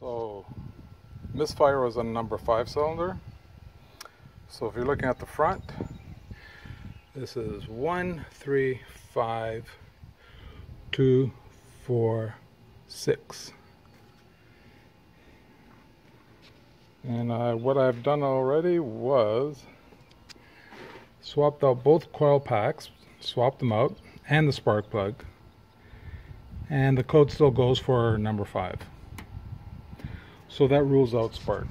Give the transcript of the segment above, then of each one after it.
So misfire was on number 5 cylinder. So if you're looking at the front, this is 1, 3, 5, 2, 4, 6. And what I've done already was swapped out both coil packs, swapped them out, and the spark plug. And the code still goes for number 5. So that rules out spark.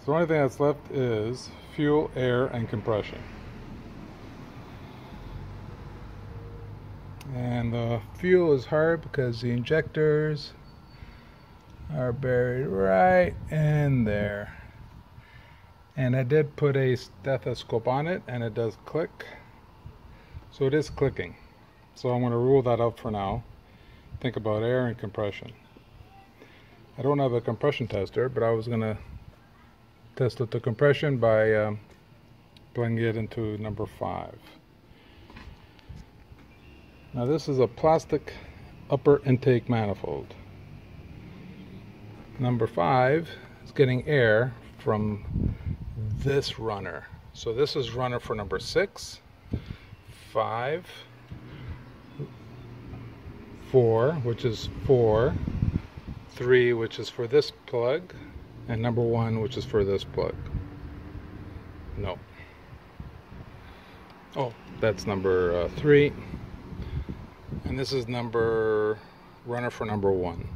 So the only thing that's left is fuel, air, and compression. And the fuel is hard because the injectors are buried right in there. And I did put a stethoscope on it, and it does click. So it is clicking. So I'm going to rule that out for now. Think about air and compression. I don't have a compression tester, but I was going to test out the compression by plugging it into number 5. Now this is a plastic upper intake manifold. Number 5 is getting air from this runner. So this is runner for number 6, 5, 4, which is 4, 3, which is for this plug, and number 1, which is for this plug. No. Oh, that's number 3. And this is runner for number 1.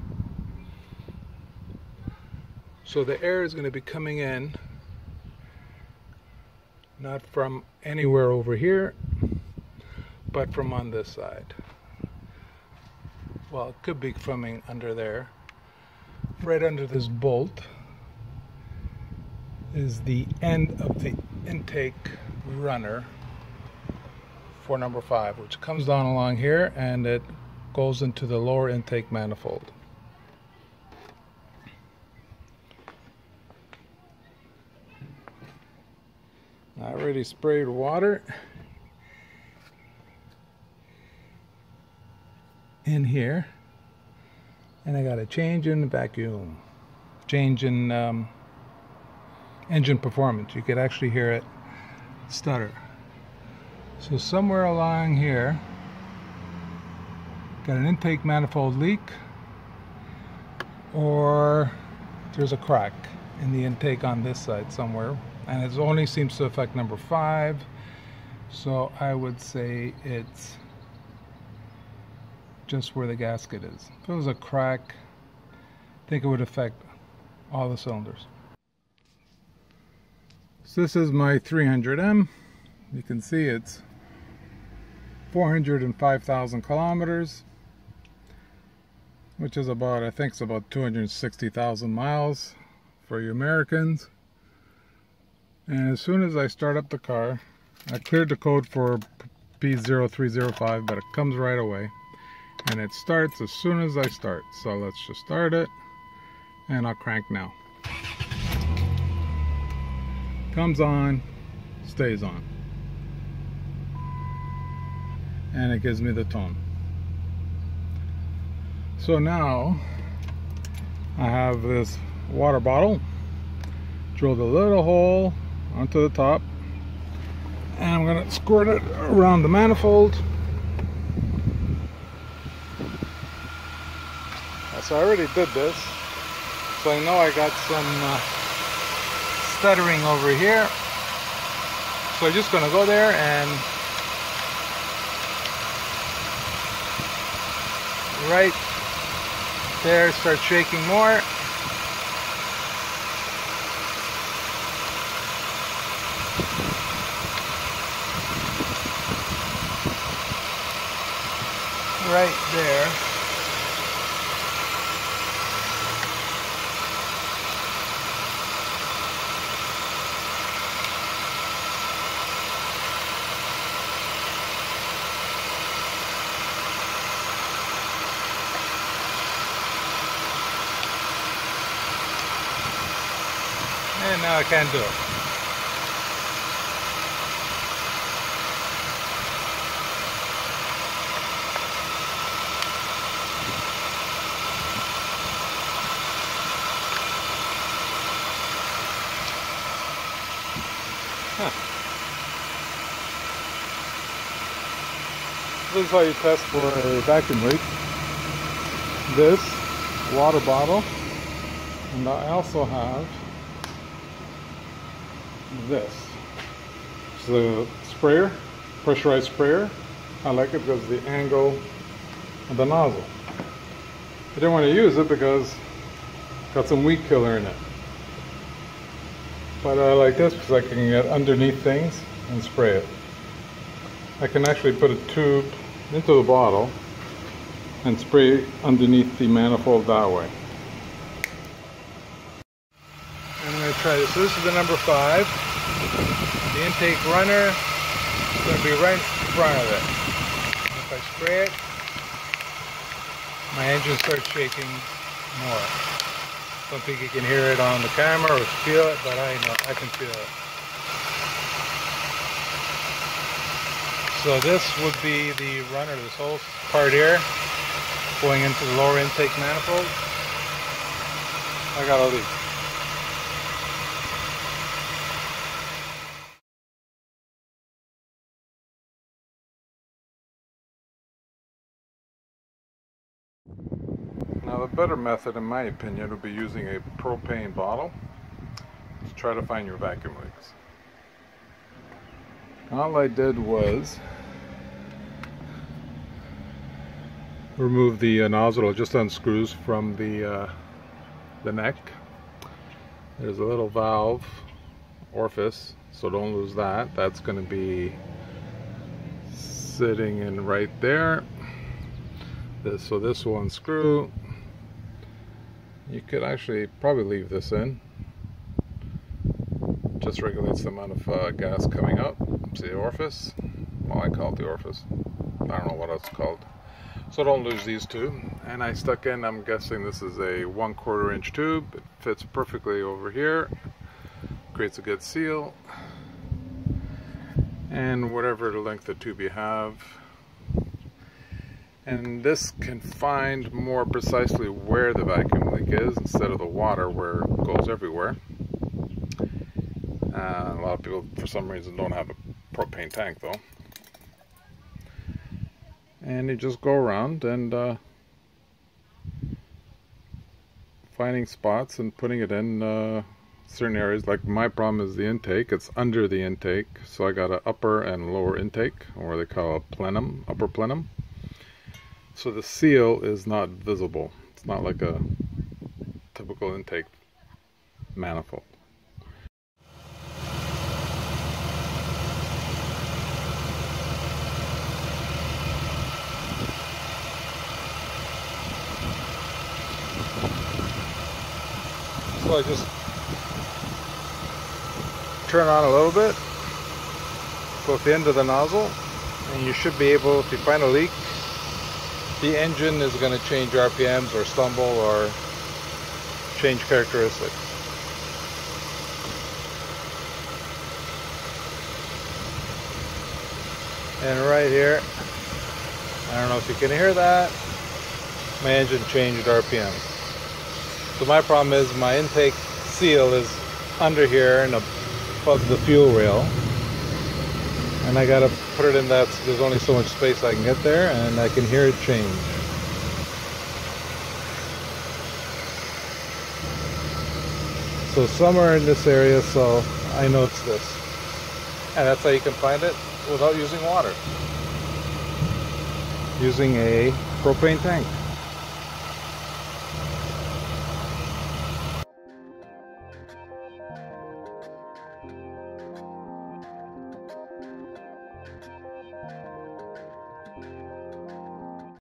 So the air is going to be coming in, not from anywhere over here, but from on this side. Well, it could be coming under there. Right under this bolt is the end of the intake runner for number 5, which comes down along here and it goes into the lower intake manifold. I already sprayed water in here, and I got a change in the vacuum, change in engine performance. You could actually hear it stutter. So somewhere along here, got an intake manifold leak, or there's a crack in the intake on this side somewhere. And it only seems to affect number 5, so I would say it's just where the gasket is. If it was a crack, I think it would affect all the cylinders. So this is my 300M. You can see it's 405,000 kilometers, which is about, I think it's about 260,000 miles for you Americans. And as soon as I start up the car, I cleared the code for P0305, but it comes right away. And it starts as soon as I start. So let's just start it, and I'll crank now. Comes on, stays on. And it gives me the tone. So now, I have this water bottle. Drilled a little hole onto the top, and I'm going to squirt it around the manifold. So I already did this, so I know I got some stuttering over here, so I'm just going to go there and right there start shaking more. Right there. And now I can't do it. This is how you test for a vacuum leak. This water bottle, and I also have this. It's the sprayer, pressurized sprayer. I like it because of the angle of the nozzle. I didn't want to use it because it's got some weed killer in it. But I like this because I can get underneath things and spray it. I can actually put a tube into the bottle and spray underneath the manifold that way. I'm going to try this. So this is the number 5. The intake runner is going to be right in front of it. If I spray it, my engine starts shaking more. I don't think you can hear it on the camera or feel it, but I know I can feel it. So this would be the runner, this whole part here, going into the lower intake manifold. I got a leak. Now the better method, in my opinion, would be using a propane bottle to try to find your vacuum leaks. All I did was remove the nozzle, just unscrews from the neck. There's a little valve orifice, so don't lose that. That's going to be sitting in right there. So this will unscrew. You could actually probably leave this in. Just regulates the amount of gas coming up. See the orifice? Well, I call it the orifice. I don't know what else it's called. So don't lose these two. And I stuck in, I'm guessing this is a 1/4 inch tube. It fits perfectly over here. Creates a good seal. And whatever length of tube you have. And this can find more precisely where the vacuum leak is instead of the water where it goes everywhere. A lot of people, for some reason, don't have a propane tank, though. And you just go around and finding spots and putting it in certain areas. Like my problem is the intake. It's under the intake, so I got an upper and lower intake, or they call it plenum, upper plenum. So the seal is not visible. It's not like a typical intake manifold. So I just turn on a little bit, go at the end of the nozzle, and you should be able, if you find a leak, the engine is going to change RPMs or stumble or change characteristics. And right here, I don't know if you can hear that, my engine changed RPMs. So my problem is my intake seal is under here and above the fuel rail, and I gotta put it in that. There's only so much space I can get there, and I can hear it change. So somewhere in this area, so I know it's this, and that's how you can find it without using water, using a propane tank.